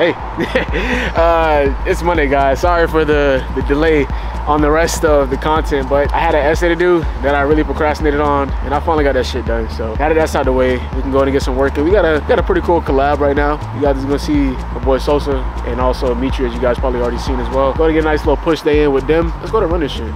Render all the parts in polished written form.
Hey, it's Monday, guys. Sorry for the delay on the rest of the content, but I had an essay to do that I really procrastinated on, and I finally got that shit done. So now that that's out of the way, we can go in and get some work. And we got a pretty cool collab right now. You guys are gonna see my boy Sosa and also Mitri, as you guys probably already seen as well. Go to get a nice little push day in with them. Let's go to run this shit.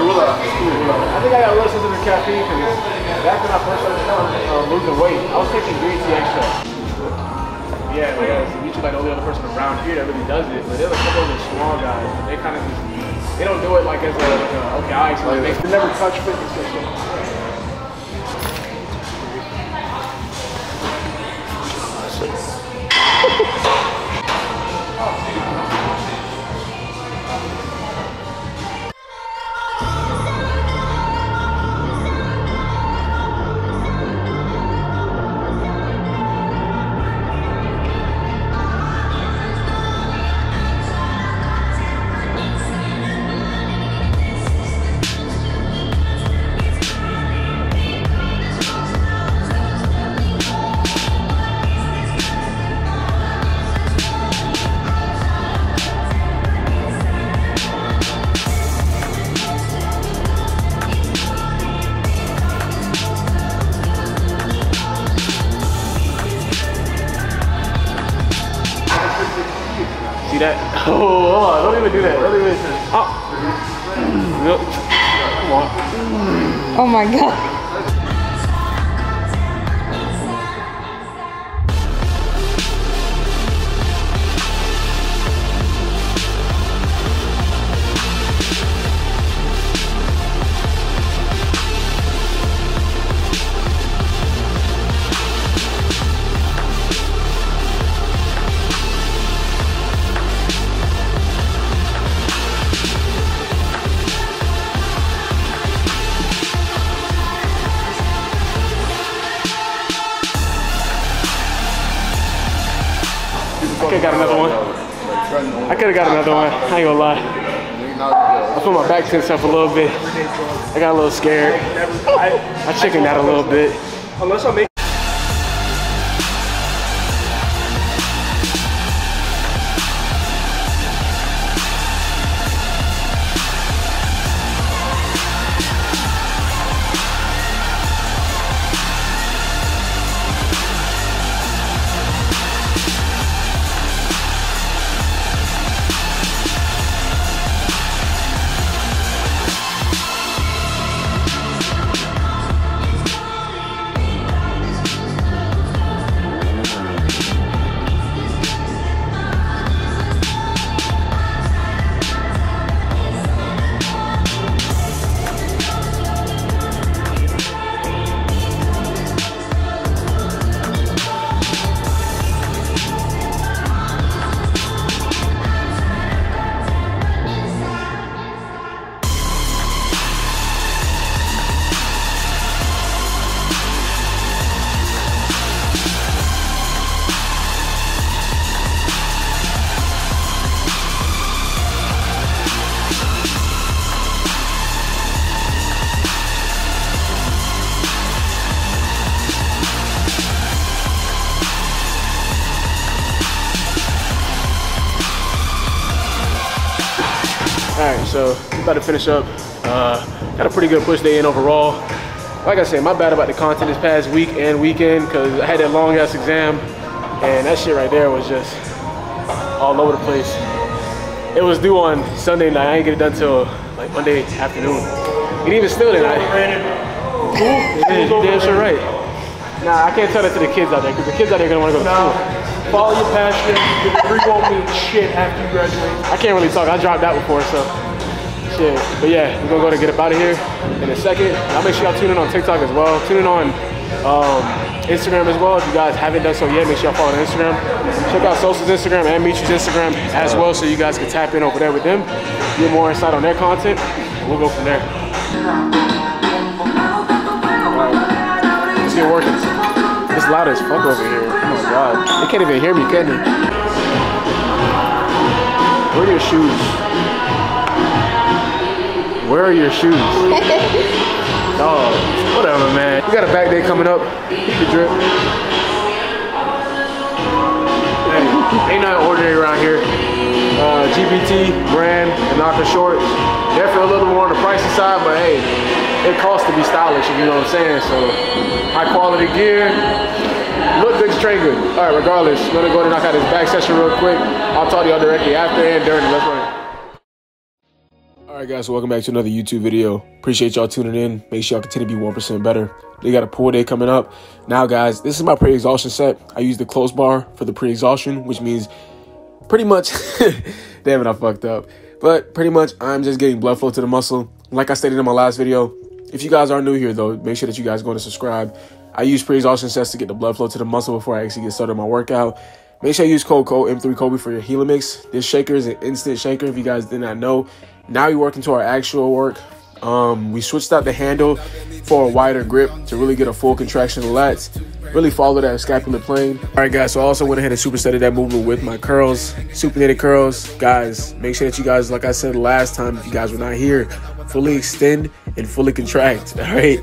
I think I got real sense of the caffeine because back when I first started losing weight, I was taking green tea extra. Yeah, so Mitri like the only other person around here that really does it, but they're like a couple of small guys. They kind of just, they don't do it like as a, okay, I actually like, they never touch fitness or shit. Oh, don't even do that. Don't even. Oh. Come on. Oh my God. I could have got another one. I could have got another one. I ain't gonna lie. I put my back tense up a little bit. I got a little scared. I chickened out a little bit. Unless I make Alright, so we're about to finish up. Got a pretty good push day in overall. Like I said, my bad about the content this past week and weekend because I had that long ass exam and that shit right there was just all over the place. It was due on Sunday night. I didn't get it done till like Monday afternoon. And even still tonight. Cool. Damn sure right. Nah, I can't tell that to the kids out there because the kids out there are gonna want to go to school. Follow your passion, the degree won't mean shit after you graduate. I can't really talk, I dropped out before, so shit. But yeah, we're gonna go to get up out of here in a second. I'll make sure y'all tune in on TikTok as well. Tune in on Instagram as well. If you guys haven't done so yet, make sure y'all follow on Instagram. Check out Sosa's Instagram and Mitri's Instagram as well, so you guys can tap in over there with them, get more insight on their content. We'll go from there. Let's get working. It's loud as fuck over here. Oh my god. They can't even hear me, can they? Where are your shoes? Where are your shoes? Oh, whatever, man. We got a back day coming up. Keep the drip. Hey, ain't nothing ordinary around here. GPT, brand, and Knocker shorts. Definitely a little more on the pricey side, but hey, it costs to be stylish, if you know what I'm saying. So, high quality gear. Look good, train good. All right, regardless, we're gonna go and knock out this back session real quick. I'll talk to y'all directly after and during. Let's run it. All right, guys, so welcome back to another YouTube video. Appreciate y'all tuning in. Make sure y'all continue to be 1% better. They got a pull day coming up. Now, guys, this is my pre-exhaustion set. I use the close bar for the pre-exhaustion, which means pretty much, damn it, I fucked up. But pretty much, I'm just getting blood flow to the muscle. Like I stated in my last video, if you guys are new here, though, make sure that you guys go and subscribe. I use pre-exhaustion sets to get the blood flow to the muscle before I actually get started on my workout. Make sure you use code M3COBE for your Healer Mix. This shaker is an instant shaker, if you guys did not know. Now we work into our actual work. We switched out the handle for a wider grip to really get a full contraction of the lats. Really follow that scapular plane. All right, guys, so I also went ahead and supersetted that movement with my curls, supinated curls. Guys, make sure that you guys, like I said last time, if you guys were not here, fully extend and fully contract, all right?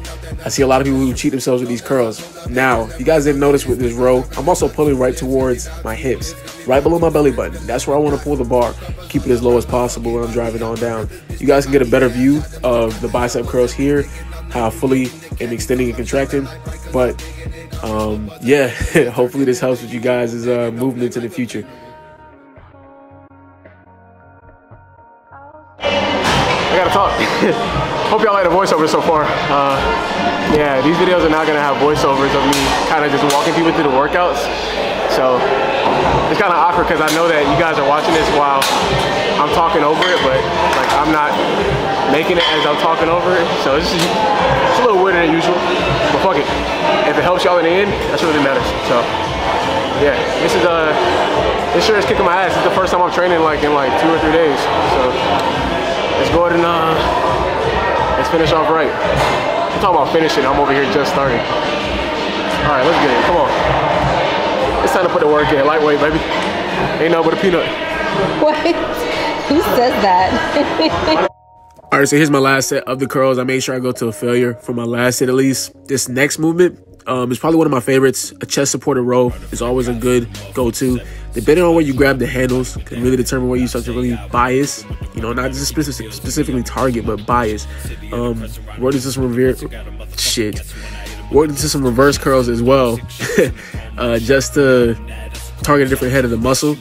I see a lot of people who cheat themselves with these curls. Now, you guys didn't notice with this row, I'm also pulling right towards my hips, right below my belly button. That's where I want to pull the bar, keep it as low as possible when I'm driving on down. You guys can get a better view of the bicep curls here, how fully and extending and contracting, but yeah, hopefully this helps with you guys' movements in the future. I gotta talk. Hope y'all like the voiceovers so far. Yeah, these videos are now gonna have voiceovers of me kind of just walking people through the workouts. So it's kind of awkward because I know that you guys are watching this while I'm talking over it, but like I'm not making it as I'm talking over it. So it's a little weirder than usual, but fuck it. If it helps y'all in the end, that's what really matters. So yeah, this is this sure is kicking my ass. It's the first time I'm training like in like 2 or 3 days. So let's go ahead and let's finish off right. I'm talking about finishing. I'm over here just starting. All right, let's get it. Come on. It's time to put the work in. Lightweight, baby. Ain't nothing but a peanut. What? Who says that? All right, so here's my last set of the curls. I made sure I go to a failure for my last set at least. This next movement is probably one of my favorites. A chest supported row is always a good go-to. Depending on where you grab the handles can really determine where you start to really bias, you know, not just specifically target, but bias. Worked into some reverse curls as well, just to target a different head of the muscle.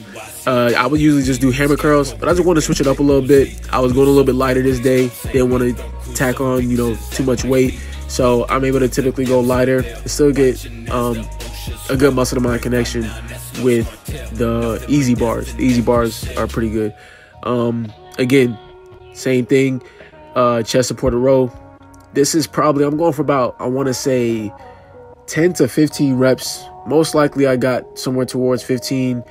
I would usually just do hammer curls, but I just want to switch it up a little bit. I was going a little bit lighter this day, didn't want to tack on, you know, too much weight. So I'm able to typically go lighter and still get a good muscle to mind connection with the easy bars. The easy bars are pretty good. Again, same thing, chest supported row. This is probably, I'm going for about, I want to say 10 to 15 reps. Most likely I got somewhere towards 15.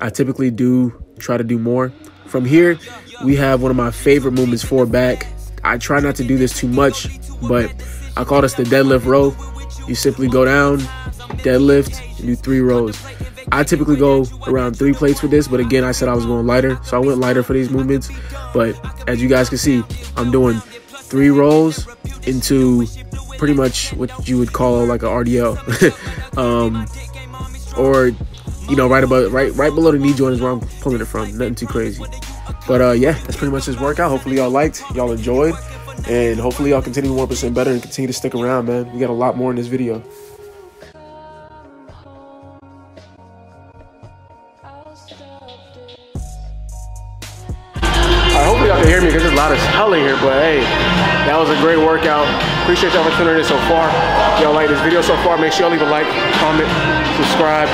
I typically do try to do more. From here, we have one of my favorite movements for back. I try not to do this too much, but I call this the deadlift row. You simply go down, deadlift, and do 3 rows. I typically go around 3 plates with this, but again, I said I was going lighter, so I went lighter for these movements. But as you guys can see, I'm doing 3 rolls into pretty much what you would call like an RDL. Or, you know, right below the knee joint is where I'm pulling it from. Nothing too crazy. But yeah, that's pretty much this workout. Hopefully y'all liked, y'all enjoyed, and hopefully y'all continue 1% better and continue to stick around, man. We got a lot more in this video. Alright, hopefully y'all can hear me because it's loud as hell in here, but hey, that was a great workout. Appreciate y'all for tuning in so far. If y'all like this video so far, make sure y'all leave a like, comment, subscribe,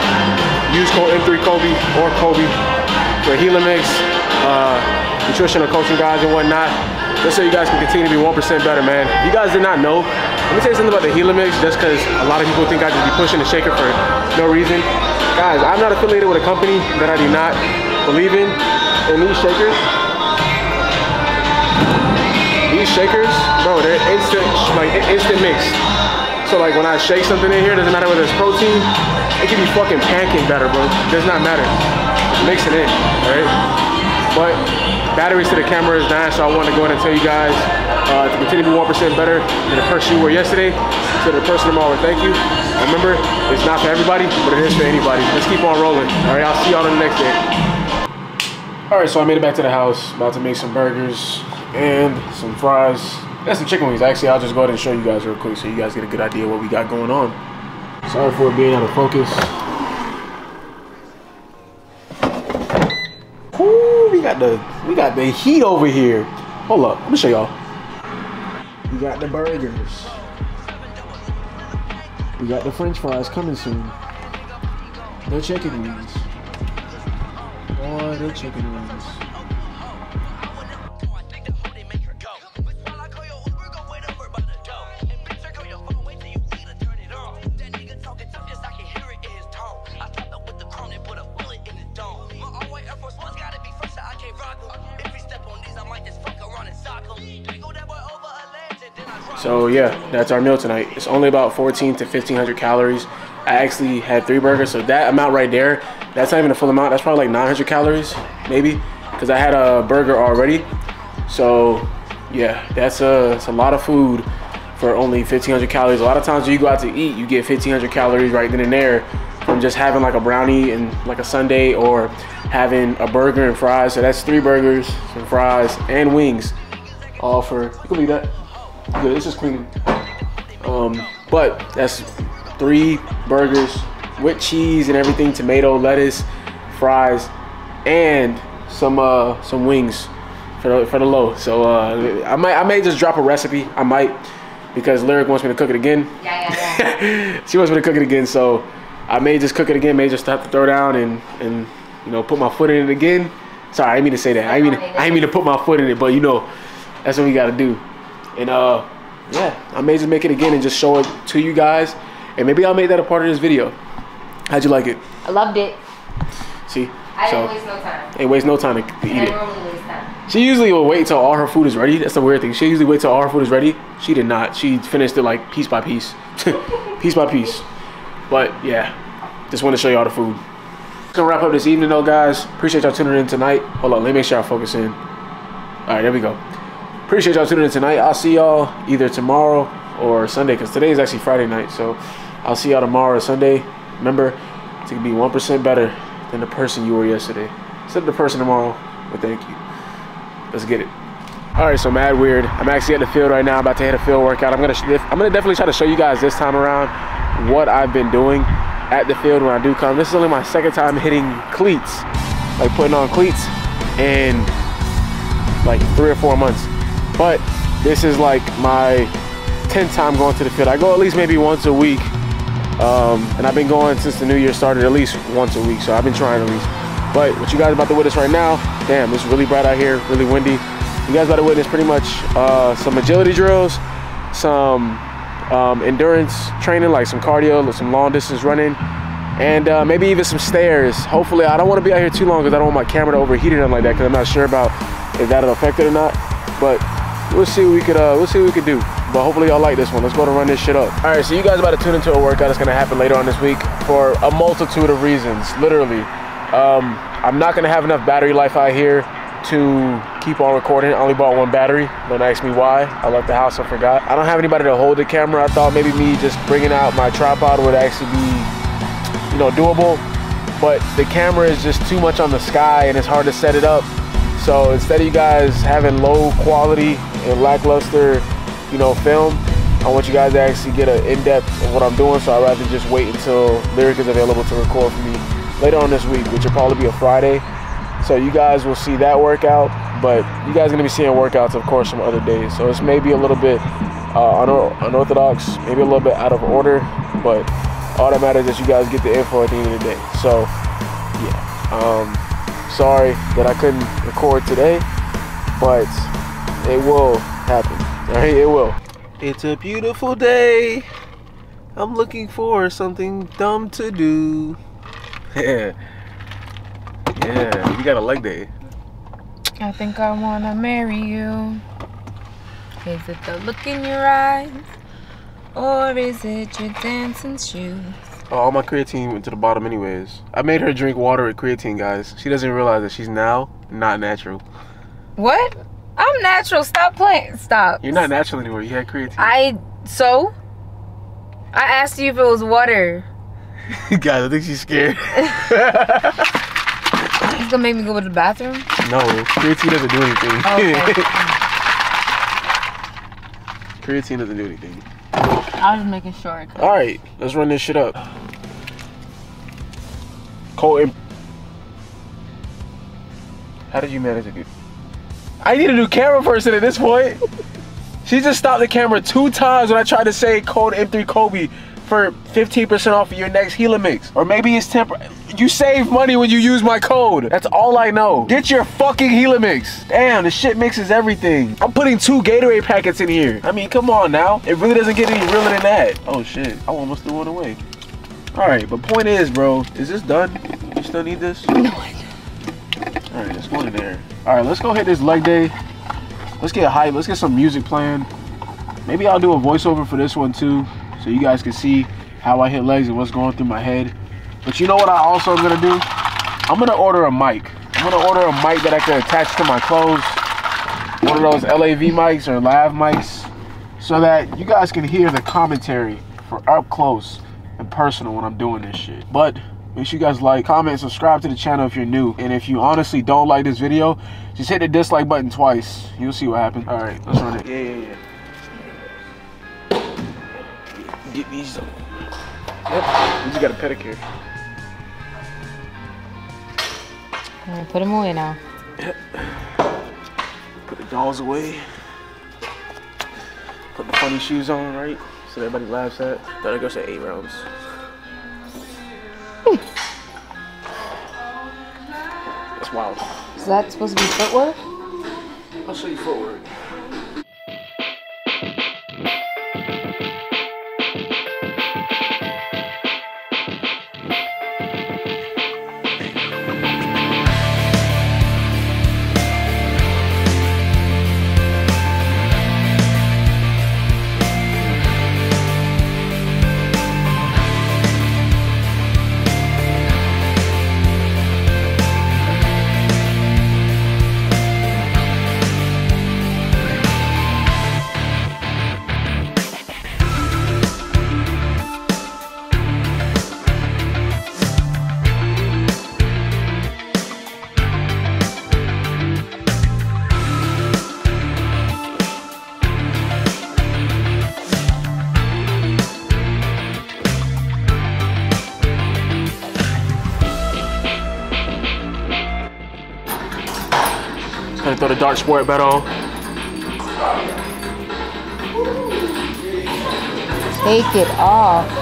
use code M3COBE or Kobe for Healer Mix. Nutritional coaching guys and whatnot, just so you guys can continue to be 1% better, man. If you guys did not know, Let me tell you something about the Healer Mix, just because a lot of people think I just be pushing the shaker for no reason. Guys, I'm not affiliated with a company that I do not believe in. And these shakers, bro, they're instant, like instant mix. So like when I shake something in here, doesn't matter whether it's protein, it could be fucking pancake batter, bro. Does not matter. Just mix it in, all right? But batteries to the camera is dying, so I want to go ahead and tell you guys to continue to be 1% better than the person you were yesterday to the person tomorrow. Thank you. Remember, it's not for everybody, but it is for anybody. Let's keep on rolling. All right, I'll see y'all on the next day. All right, so I made it back to the house. About to make some burgers and some fries and some chicken wings. Actually, I'll just go ahead and show you guys real quick so you guys get a good idea of what we got going on. Sorry for it being out of focus. Ooh, we got the heat over here. Hold up, let me show y'all. We got the burgers. We got the French fries coming soon. No chicken wings. Oh, the chicken wings. So yeah, that's our meal tonight. It's only about 14 to 1500 calories. I actually had 3 burgers, so that amount right there, that's not even the full amount. That's probably like 900 calories, maybe, because I had a burger already. So yeah, it's a lot of food for only 1500 calories. A lot of times when you go out to eat, you get 1500 calories right then and there from just having like a brownie and like a sundae, or having a burger and fries. So that's 3 burgers, some fries, and wings. All for, you can leave that. Good, it's just cleaning. But that's 3 burgers with cheese and everything, tomato, lettuce, fries, and some wings for the low. So I may just drop a recipe. I might, because Lyric wants me to cook it again. Yeah. She wants me to cook it again, so I may just cook it again. May just have to throw down and you know, put my foot in it again. Sorry, I didn't mean to say that. I didn't mean to put my foot in it, but you know, that's what we gotta do. And yeah, I may just make it again and just show it to you guys, and maybe I'll make that a part of this video. How'd you like it? I loved it. See, I didn't waste no time. Ain't waste no time to eat it. Really waste time. She usually will wait till all her food is ready. That's the weird thing. She usually waits till all her food is ready. She did not. She finished it like piece by piece, piece by piece. But yeah, just want to show y'all the food. Gonna wrap up this evening though, guys. Appreciate y'all tuning in tonight. Hold on, let me make sure I focus in. All right, there we go. Appreciate y'all tuning in tonight. I'll see y'all either tomorrow or Sunday, because today is actually Friday night. So I'll see y'all tomorrow or Sunday. Remember to be 1% better than the person you were yesterday. Except the person tomorrow, but thank you. Let's get it. All right, so mad weird. I'm actually at the field right now. I'm about to hit a field workout. I'm gonna definitely try to show you guys this time around what I've been doing at the field when I do come. This is only my second time hitting cleats, like putting on cleats, in like 3 or 4 months. But this is like my 10th time going to the field. I go at least maybe once a week, and I've been going since the new year started, at least once a week. So I've been trying at least. But what you guys about to witness right now, damn, it's really bright out here, really windy. You guys about to witness pretty much some agility drills, some endurance training, like some cardio, some long distance running, and maybe even some stairs. Hopefully, I don't want to be out here too long because I don't want my camera to overheat or anything like that, because I'm not sure about if that'll affect it or not. But we'll see what we could do. But hopefully y'all like this one. Let's go to run this shit up. All right, so you guys about to tune into a workout that's gonna happen later on this week for a multitude of reasons, literally. I'm not gonna have enough battery life out here to keep on recording. I only bought 1 battery. Don't ask me why. I left the house, I forgot. I don't have anybody to hold the camera. I thought maybe me just bringing out my tripod would actually be, you know, doable, but the camera is just too much on the sky and it's hard to set it up. So instead of you guys having low quality and lackluster, you know, film, I want you guys to actually get an in-depth of what I'm doing. So I'd rather just wait until Lyric is available to record for me later on this week, which will probably be a Friday. So you guys will see that workout, but you guys are gonna be seeing workouts, of course, from other days. So it's maybe a little bit unorthodox, maybe a little bit out of order, but all that matters is that you guys get the info at the end of the day. So yeah, sorry that I couldn't record today, but it will happen. All right, it will. It's a beautiful day. I'm looking for something dumb to do. Yeah. Yeah, you got a leg day. I think I want to marry you. Is it the look in your eyes? Or is it your dancing shoes? Oh, all my creatine went to the bottom anyways. I made her drink water with creatine, guys. She doesn't realize that she's now not natural. What? I'm natural. Stop playing. Stop. You're not natural anymore. You had creatine. So? I asked you if it was water. Guys, I think she's scared. It's gonna make me go to the bathroom? No, creatine doesn't do anything. Okay. Creatine doesn't do anything. I was just making sure. Alright, let's run this shit up. Cole, how did you manage to do? I need a new camera person at this point. She just stopped the camera 2 times when I tried to say code M3COBE for 15% off of your next Healer Mix. Or maybe it's 10%. You save money when you use my code. That's all I know. Get your fucking Healer Mix. Damn, this shit mixes everything. I'm putting 2 Gatorade packets in here. I mean, come on now. It really doesn't get any realer than that. Oh shit, I almost threw one away. All right, but point is, bro, is this done? You still need this? No, I don't. All right, let's go in there. All right, let's go hit this leg day. Let's get hype. Let's get some music playing. Maybe I'll do a voiceover for this one too, so you guys can see how I hit legs and what's going through my head. But you know what I also am gonna do? I'm gonna order a mic. I'm gonna order a mic that I can attach to my clothes. One of those LAV mics or LAV mics, so that you guys can hear the commentary for up close and personal when I'm doing this shit. But make sure you guys like, comment, subscribe to the channel if you're new. And if you honestly don't like this video, just hit the dislike button twice. You'll see what happens. All right, let's run it. Yeah. Get these up. Yep, you just got a pedicure. All right, put them away now. Yep. Put the dolls away. Put the funny shoes on, right? So everybody laughs at. Gotta go say 8 rounds. That's wild. Is that supposed to be footwork? I'll show you footwork. Throw the dark sport bet on. Take it off.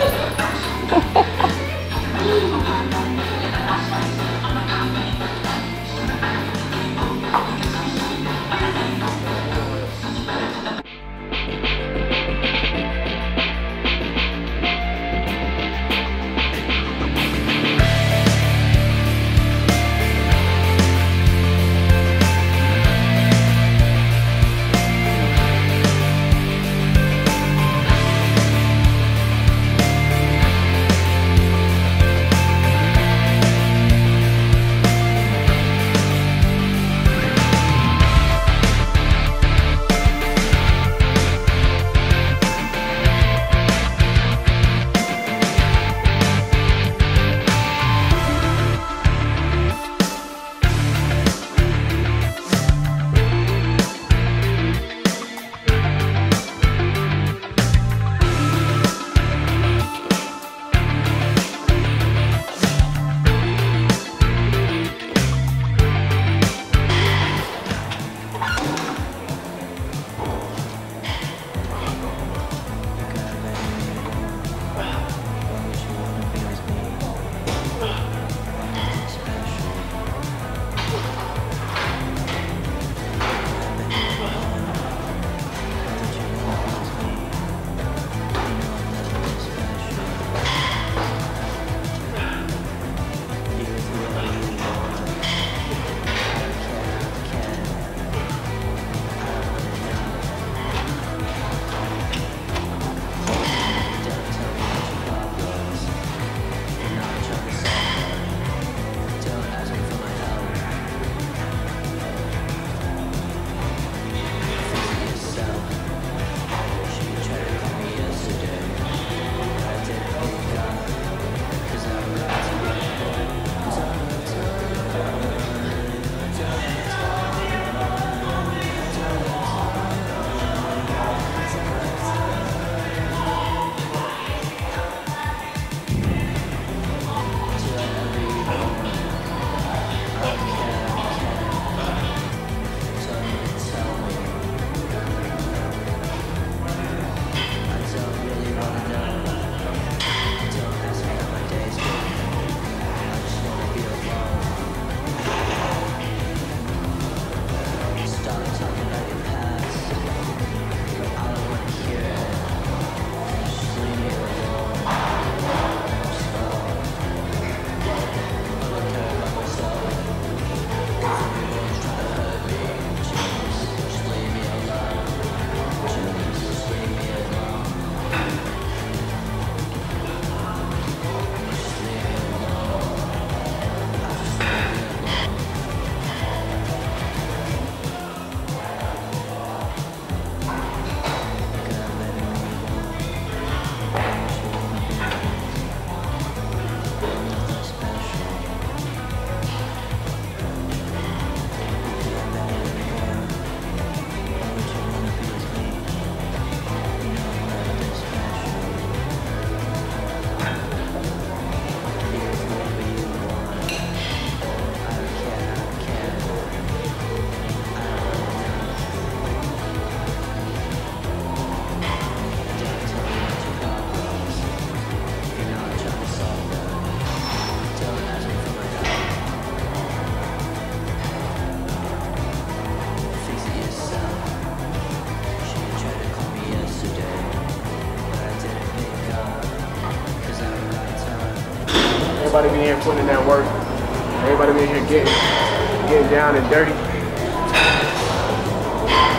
here putting in that work. Everybody been here getting down and dirty.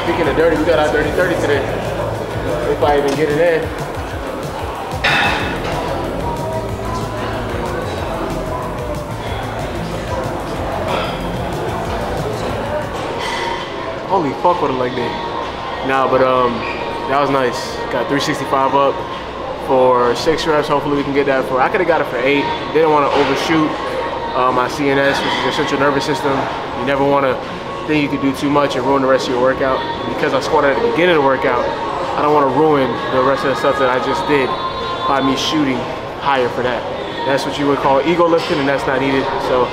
Speaking of dirty, we got our Dirty 30 today. If I even get it in. Holy fuck, what a leg day. Nah, but that was nice. Got 365 up for 6 reps. Hopefully we can get that for, I could have got it for 8. Didn't want to overshoot my CNS, which is your central nervous system. You never want to think you could do too much and ruin the rest of your workout. Because I squatted at the beginning of the workout, I don't want to ruin the rest of the stuff that I just did by me shooting higher for that. That's what you would call ego lifting, and that's not needed. So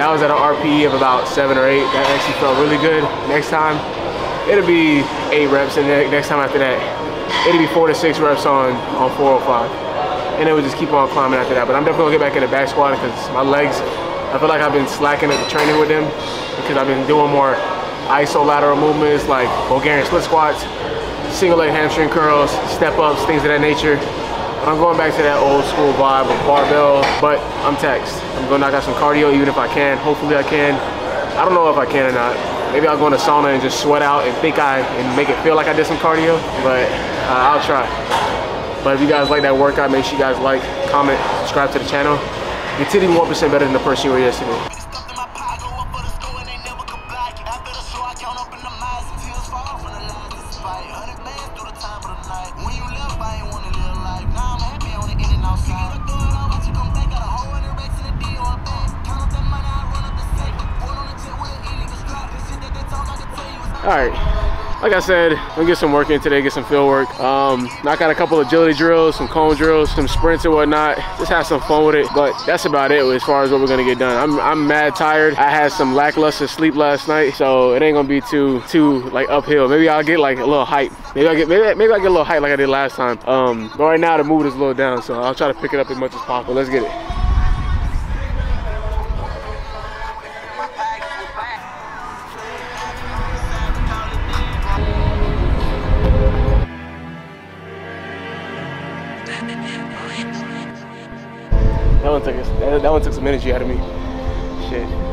that was at an RPE of about 7 or 8. That actually felt really good. Next time, it'll be 8 reps, and then next time after that, it'll be 4 to 6 reps on 405. And it would just keep on climbing after that. But I'm definitely gonna get back in the back squat because my legs, I feel like I've been slacking at the training with them because I've been doing more isolateral movements like Bulgarian split squats, single leg hamstring curls, step ups, things of that nature. But I'm going back to that old school vibe of barbell, but I'm taxed. I'm gonna knock out some cardio even if I can. Hopefully I can. I don't know if I can or not. Maybe I'll go in the sauna and just sweat out and make it feel like I did some cardio, but I'll try. But if you guys like that workout, make sure you guys like, comment, subscribe to the channel. You're 1% better than the person you were yesterday. All right, like I said, I'm gonna get some work in today, get some field work. Knock out a couple agility drills, some cone drills, some sprints and whatnot. Just have some fun with it, but that's about it as far as what we're gonna get done. I'm mad tired. I had some lackluster sleep last night, so it ain't gonna be too like uphill. Maybe I'll get like a little hype. Maybe I get a little hype like I did last time. But right now the mood is a little down, so I'll try to pick it up as much as possible. Let's get it. That one took some energy out of me. Shit.